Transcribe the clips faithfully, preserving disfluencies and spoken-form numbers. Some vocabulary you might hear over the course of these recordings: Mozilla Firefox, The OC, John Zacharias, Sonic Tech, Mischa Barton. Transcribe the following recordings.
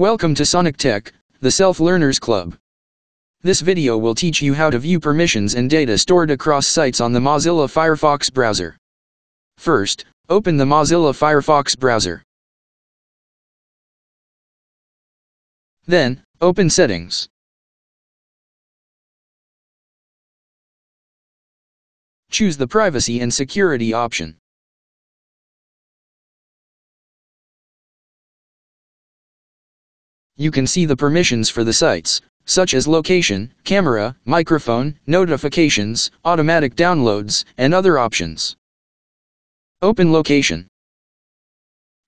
Welcome to Sonic Tech, the Self-Learners Club. This video will teach you how to view permissions and data stored across sites on the Mozilla Firefox browser. First, open the Mozilla Firefox browser. Then, open Settings. Choose the Privacy and Security option. You can see the permissions for the sites, such as location, camera, microphone, notifications, automatic downloads, and other options. Open Location.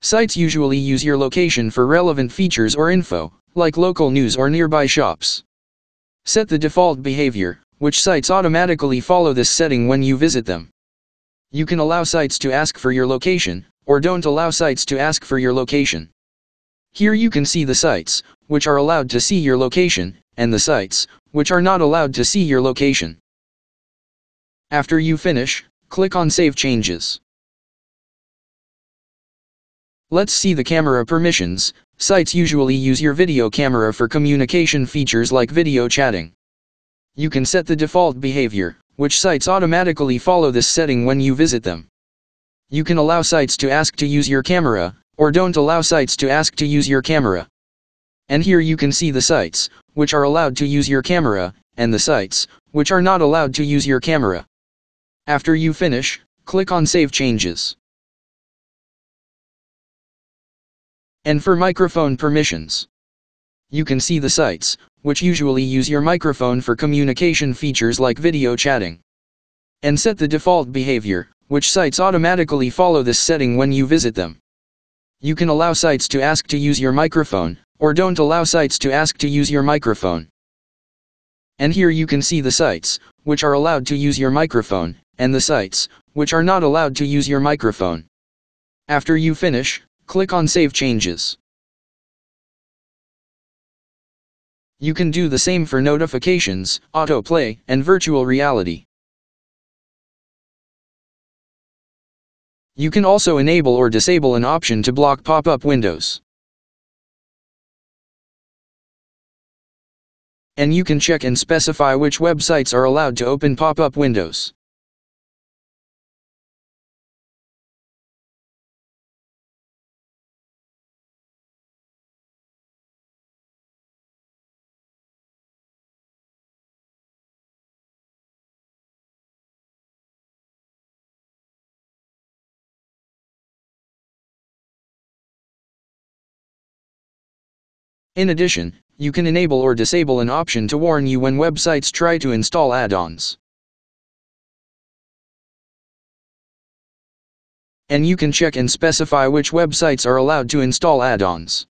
Sites usually use your location for relevant features or info, like local news or nearby shops. Set the default behavior, which sites automatically follow this setting when you visit them. You can allow sites to ask for your location, or don't allow sites to ask for your location. Here you can see the sites, which are allowed to see your location, and the sites, which are not allowed to see your location. After you finish, click on Save Changes. Let's see the camera permissions. Sites usually use your video camera for communication features like video chatting. You can set the default behavior, which sites automatically follow this setting when you visit them. You can allow sites to ask to use your camera, or don't allow sites to ask to use your camera. And here you can see the sites, which are allowed to use your camera, and the sites, which are not allowed to use your camera. After you finish, click on Save Changes. And for microphone permissions, you can see the sites, which usually use your microphone for communication features like video chatting. And set the default behavior, which sites automatically follow this setting when you visit them. You can allow sites to ask to use your microphone, or don't allow sites to ask to use your microphone. And here you can see the sites, which are allowed to use your microphone, and the sites, which are not allowed to use your microphone. After you finish, click on Save Changes. You can do the same for notifications, autoplay, and virtual reality. You can also enable or disable an option to block pop-up windows. And you can check and specify which websites are allowed to open pop-up windows. In addition, you can enable or disable an option to warn you when websites try to install add-ons. And you can check and specify which websites are allowed to install add-ons.